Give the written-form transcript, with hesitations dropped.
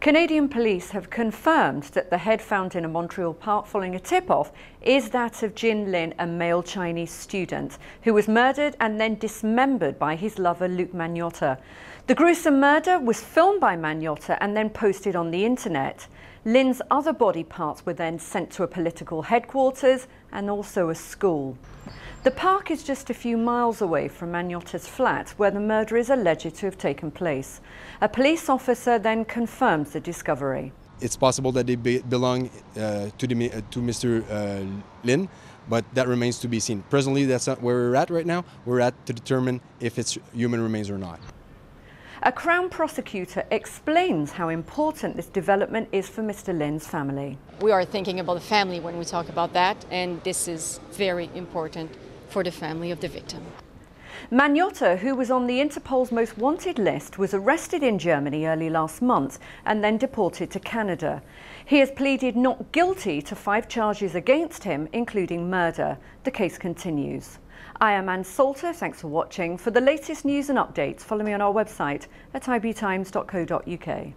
Canadian police have confirmed that the head found in a Montreal park following a tip-off is that of Jin Lin, a male Chinese student, who was murdered and then dismembered by his lover Luke Magnotta. The gruesome murder was filmed by Magnotta and then posted on the internet. Lin's other body parts were then sent to a political headquarters and also a school. The park is just a few miles away from Magnotta's flat, where the murder is alleged to have taken place. A police officer then confirms the discovery. It's possible that they belong to Mr. Lin, but that remains to be seen. Presently, that's not where we're at right now. We're at to determine if it's human remains or not. A Crown prosecutor explains how important this development is for Mr. Lin's family. We are thinking about the family when we talk about that, and this is very important for the family of the victim. Magnotta, who was on the Interpol's most wanted list, was arrested in Germany early last month and then deported to Canada. He has pleaded not guilty to 5 charges against him, including murder. The case continues. I am Ann Salter. Thanks for watching. For the latest news and updates, follow me on our website at ibtimes.co.uk.